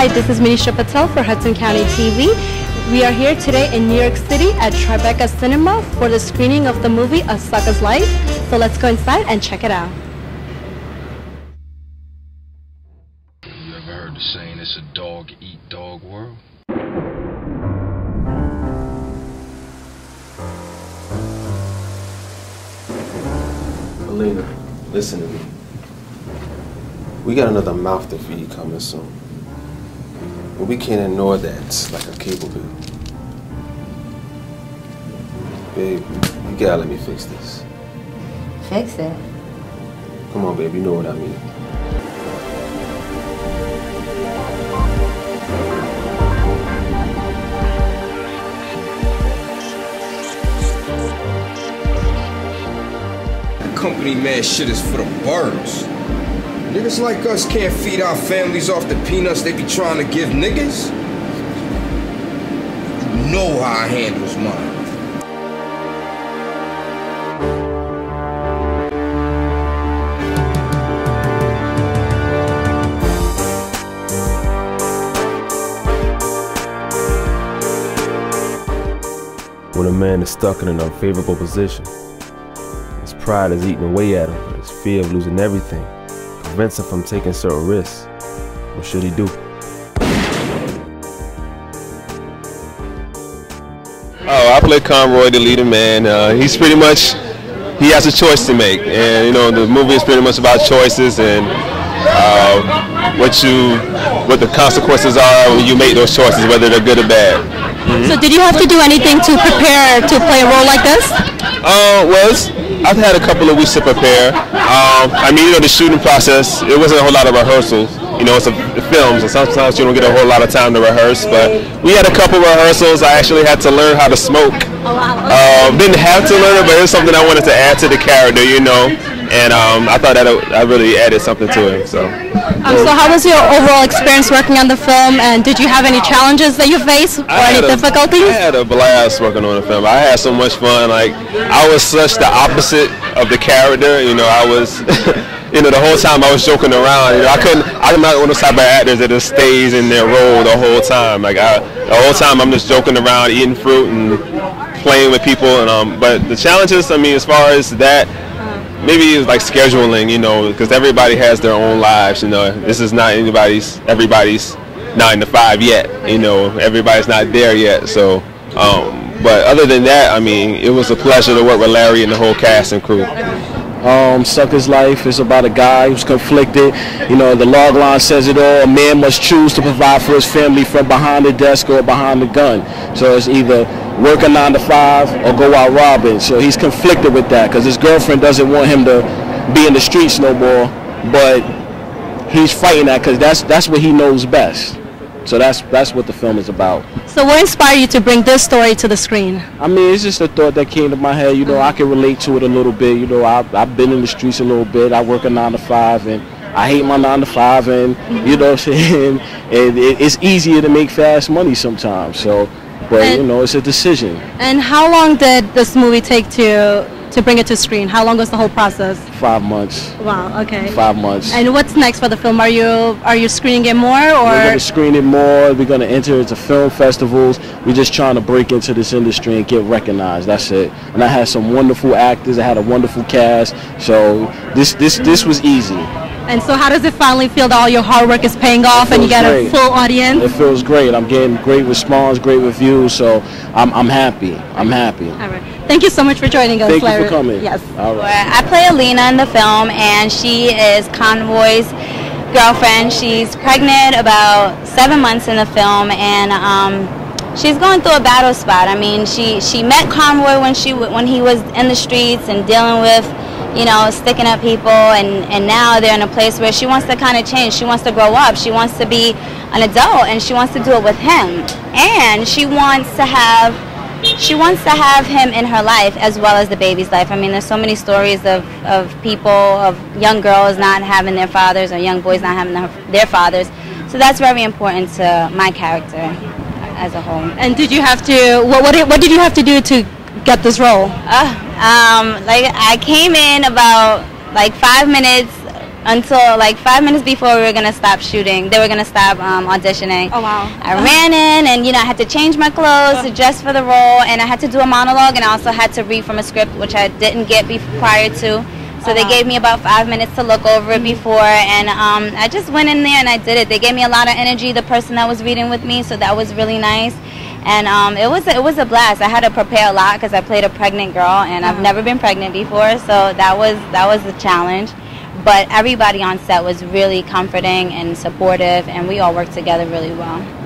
Hi, this is Minisha Patel for Hudson County TV. We are here today in New York City at Tribeca Cinema for the screening of the movie A Sucka's Life. So let's go inside and check it out. You ever heard the saying, it's a dog eat dog world? Alina, listen to me. We got another mouth to feed coming soon. But we can't ignore that. It's like a cable bill. Babe, you gotta let me fix this. Fix it? Come on, babe, you know what I mean. That company man shit is for the birds. Niggas like us can't feed our families off the peanuts they be trying to give niggas. You know how I handles mine. When a man is stuck in an unfavorable position, his pride is eating away at him, his fear of losing everything prevents him from taking certain risks. What should he do? Oh, I play Conroy, the leader man. He's pretty much, he has a choice to make. And you know, the movie is pretty much about choices and what the consequences are when you make those choices, whether they're good or bad. Mm-hmm. So did you have to do anything to prepare to play a role like this? I've had a couple of weeks to prepare. The shooting process, it wasn't a whole lot of rehearsals. You know, it's films, and sometimes you don't get a whole lot of time to rehearse, but we had a couple rehearsals. I actually had to learn how to smoke. Didn't have to learn it, but it was something I wanted to add to the character, you know, and I thought that I really added something to it. So. So how was your overall experience working on the film, and did you have any challenges that you faced or any difficulties? I had a blast working on the film. I had so much fun. Like, I was such the opposite of the character. You know, I was, you know, the whole time I was joking around. You know, I'm not one of those type of actors that just stays in their role the whole time. Like, the whole time I'm just joking around, eating fruit and playing with people. And but the challenges, I mean, as far as that, maybe it was like scheduling, you know, because everybody has their own lives, you know. This is not everybody's 9 to 5 yet, you know. Everybody's not there yet, so. But other than that, I mean, it was a pleasure to work with Larry and the whole cast and crew. Sucka's Life is about a guy who's conflicted. You know, the log line says it all. A man must choose to provide for his family from behind the desk or behind the gun. So it's either work a 9 to 5 or go out robbing. So he's conflicted with that because his girlfriend doesn't want him to be in the streets no more, but he's fighting that because that's what he knows best. So that's what the film is about. So what inspired you to bring this story to the screen? I mean, it's just a thought that came to my head. You know, I can relate to it a little bit. You know, I've been in the streets a little bit. I work a 9 to 5 and I hate my 9 to 5, and you know what I'm saying? And it's easier to make fast money sometimes. So, but you know, it's a decision. And how long did this movie take to bring it to screen? How long was the whole process? 5 months. Wow, okay. 5 months. And what's next for the film? Are you screening it more, or? We're going to screen it more. We're going to enter into film festivals. We're just trying to break into this industry and get recognized. That's it. And I had some wonderful actors. I had a wonderful cast. So this was easy. And so how does it finally feel that all your hard work is paying off and you got a full audience? It feels great. I'm getting great response, great reviews, so I'm happy. I'm happy. All right. Thank you so much for joining us, Larry. Thank you for coming. Yes. All right. I play Alina in the film, and she is Conroy's girlfriend. She's pregnant about 7 months in the film, and she's going through a battle spot. I mean, she met Conroy when he was in the streets and dealing with, you know, sticking up people, and now they're in a place where she wants to kind of change. She wants to grow up. She wants to be an adult, and she wants to do it with him. And she wants to have him in her life as well as the baby's life. I mean, there's so many stories of people, of young girls not having their fathers or young boys not having their fathers. So that's very important to my character as a whole. And did you have to, what did you have to do to get this role? I came in about like 5 minutes until like 5 minutes before we were going to stop shooting. They were going to stop auditioning. Oh, wow. I ran in and, you know, I had to change my clothes to dress for the role, and I had to do a monologue, and I also had to read from a script, which I didn't get prior to. So they gave me about 5 minutes to look over it before, and I just went in there and I did it. They gave me a lot of energy, the person that was reading with me, so that was really nice. And it was a blast. I had to prepare a lot because I played a pregnant girl, and I've never been pregnant before, so that was a challenge. But everybody on set was really comforting and supportive, and we all worked together really well.